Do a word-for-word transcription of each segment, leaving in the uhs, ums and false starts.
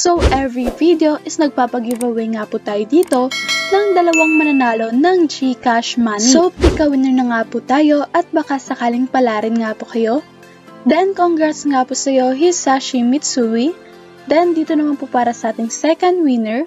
So every video is nagpapag-giveaway nga po tayo dito ng dalawang mananalo ng G Cash Money. So pick a winner na nga po tayo at baka sakaling palarin nga po kayo. Then congrats nga po sa'yo Hisashi Mitsui. Then dito naman po para sa ating second winner.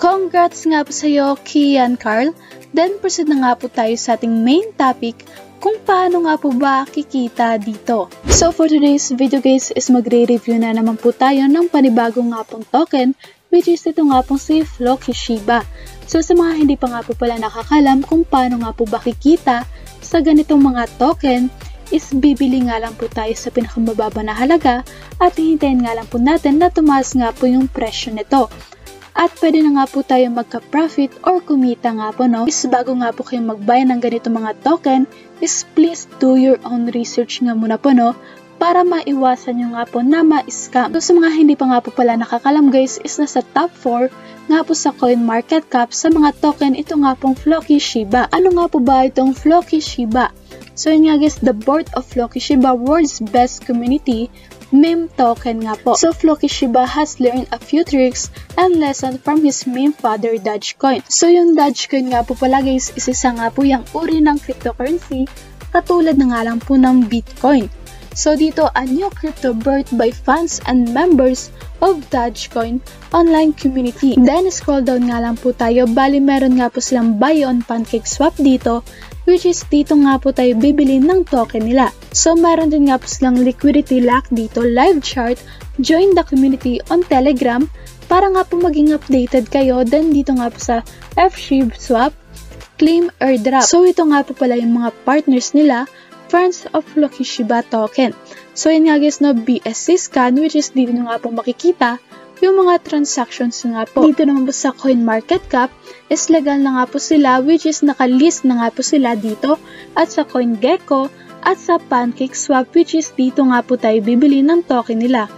Congrats nga po sa'yo Kian Karl. Then proceed na nga po tayo sa ating main topic kung paano nga po ba kikita dito. So for today's video guys is magre-review na naman po tayo ng panibagong nga pong token which is ito nga pong si Floki Shiba. So sa mga hindi pa nga po pala nakakalam kung paano nga po ba kikita sa ganitong mga token is bibili nga lang po tayo sa pinakamababa na halaga at hihintayin nga lang po natin na tumaas nga po yung presyo nito. At pwede na nga po tayo magka-profit or kumita nga po no. Is bago nga po kayo mag-buy ng ganito mga token, is please do your own research nga muna po no para maiwasan nyo nga po na ma-scam. So sa mga hindi pa nga po pala nakakalam guys is nasa top four nga po sa CoinMarketCap sa mga token ito nga pong Floki Shiba. Ano nga po ba itong Floki Shiba? So yun nga guys, the board of Floki Shiba World's Best Community meme token nga po. So Floki Shiba has learned a few tricks and lessons from his meme father Dogecoin. So yung Dogecoin nga po pala guys is isa nga po yung uri ng cryptocurrency katulad na nga lang po ng Bitcoin. So dito a new crypto birth by fans and members of Dogecoin online community. Then scroll down nga lang po tayo, bali meron nga po silang buy on PancakeSwap dito which is dito nga po tayo bibili ng token nila. So meron din nga po silang liquidity lock dito, live chart, join the community on Telegram para nga po maging updated kayo. Then dito nga po sa F S H I B swap, claim airdrop. So ito nga po pala yung mga partners nila, friends of Floki Shiba token. So yun nga guys no, B S C scan which is dito nga po makikita yung mga transactions nga po. Dito naman po sa CoinMarketCap is legal na nga po sila which is nakalist na nga po sila dito at sa CoinGecko at sa PancakeSwap which is dito nga po tayo bibili ng token nila.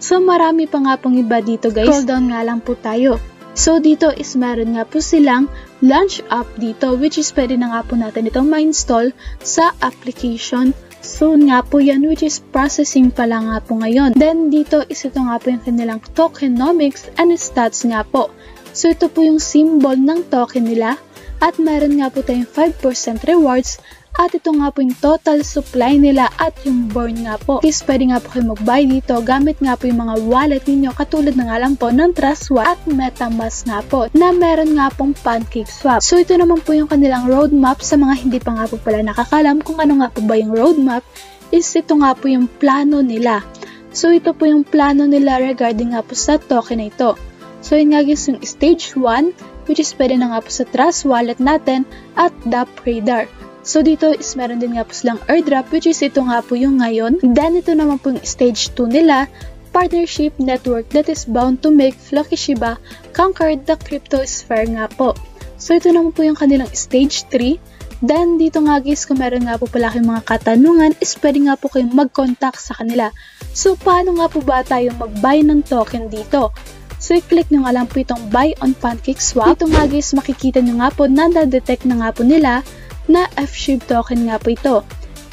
So marami pa nga pong iba dito guys. Scroll down nga lang po tayo. So dito is meron nga po silang launch app dito which is pwede na nga po natin itong ma-install sa application. Soon nga po yan which is processing pala nga po ngayon. Then dito is ito nga po yung kanilang tokenomics and stats nga po. So ito po yung symbol ng token nila at meron nga po tayong five percent rewards at ito nga po yung total supply nila at yung burn nga po. Please pwede nga po kayo mag-buy dito gamit nga po yung mga wallet ninyo katulad na nga lang po ng Trust Wallet at MetaMask nga po na meron nga pong PancakeSwap. So ito naman po yung kanilang roadmap sa mga hindi pa nga po pala nakakalam kung ano nga po ba yung roadmap is ito nga po yung plano nila. So ito po yung plano nila regarding nga po sa token na ito. So yun nga guys yung stage one which is pwede na nga po sa Trust Wallet natin at D App Radar. So dito is meron din nga po silang airdrop which is ito nga po yung ngayon. Then ito naman po yung stage two nila, partnership network that is bound to make Floki Shiba conquer the crypto sphere nga po. So ito naman po yung kanilang stage three. Then dito nga guys kung meron nga po pala kayong mga katanungan is pwede nga po kayong mag-contact sa kanila. So paano nga po ba tayo mag-buy ng token dito? So, i-click nyo nga lang po itong buy on PancakeSwap. Ito nga guys, makikita nyo nga po na na-detect na nga po nila na F S H I B token nga po ito.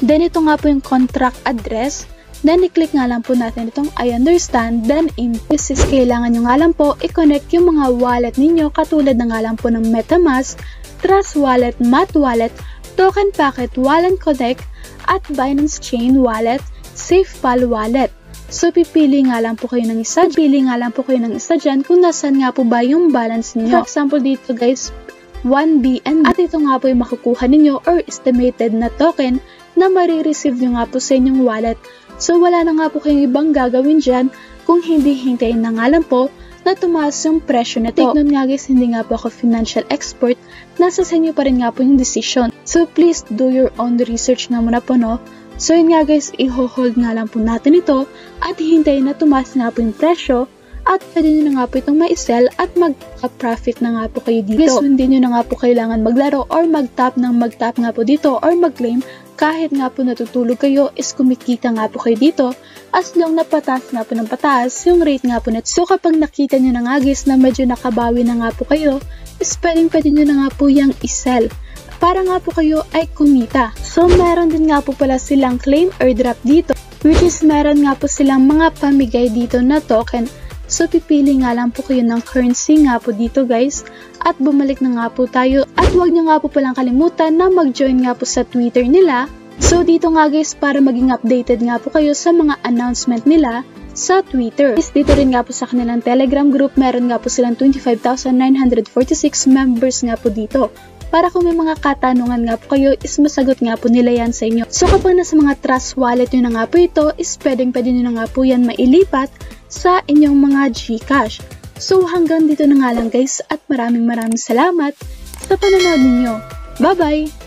Then, ito nga po yung contract address. Then, i-click nga lang po natin itong I understand. Then, in this is kailangan nyo nga lang po i-connect yung mga wallet ninyo katulad na nga lang po ng MetaMask, Trust Wallet, Mat Wallet, Token Packet, Wallet Connect, at Binance Chain Wallet, SafePal Wallet. So, pipili nga lang po kayo ng isa. Pipili nga lang po kayo ng isa dyan kung nasaan nga po ba yung balance niyo. For example, dito guys, one B N B. At ito nga po yung makukuha ninyo or estimated na token na marireceive nyo nga po sa inyong wallet. So, wala na nga po kayong ibang gagawin dyan kung hindi hintayin na nga lang po na tumaas yung presyo na ito. Take note nga guys, hindi nga po ako financial expert. Nasa sa inyo pa rin nga po yung decision. So, please do your own research nga muna po no. So yun nga guys, i-hold nga lang po natin ito at hintayin na tumaas na po yung presyo at pwede nyo na nga po itong ma-sell at mag-profit na nga po kayo dito. Guys, hindi nyo na nga po kailangan maglaro or mag-tap ng mag-tap nga po dito or mag-claim kahit nga po natutulog kayo is kumikita nga po kayo dito as long na pataas nga po ng pataas yung rate nga po natin. So kapag nakita nyo na nga guys na medyo nakabawi na nga po kayo is pwede, pwede nyo na nga po yung i-sell para nga po kayo ay kumita. So meron din nga po pala silang claim airdrop dito. which is meron nga po silang mga pamigay dito na token. So pipili nga lang po kayo ng currency nga po dito guys at bumalik na nga po tayo at huwag niyo nga po palang kalimutan na mag-join nga po sa Twitter nila. So dito nga guys para maging updated nga po kayo sa mga announcement nila sa Twitter. Dito rin nga po sa kanilang Telegram group meron nga po silang twenty-five thousand nine hundred forty-six members nga po dito. Para kung may mga katanungan nga po kayo is masagot nga po nila yan sa inyo. So kapag nasa mga Trust Wallet nyo na nga po ito is pwedeng pwede nyo na nga po yan mailipat sa inyong mga G Cash. So hanggang dito na nga lang guys at maraming maraming salamat sa panonood ninyo. Bye bye!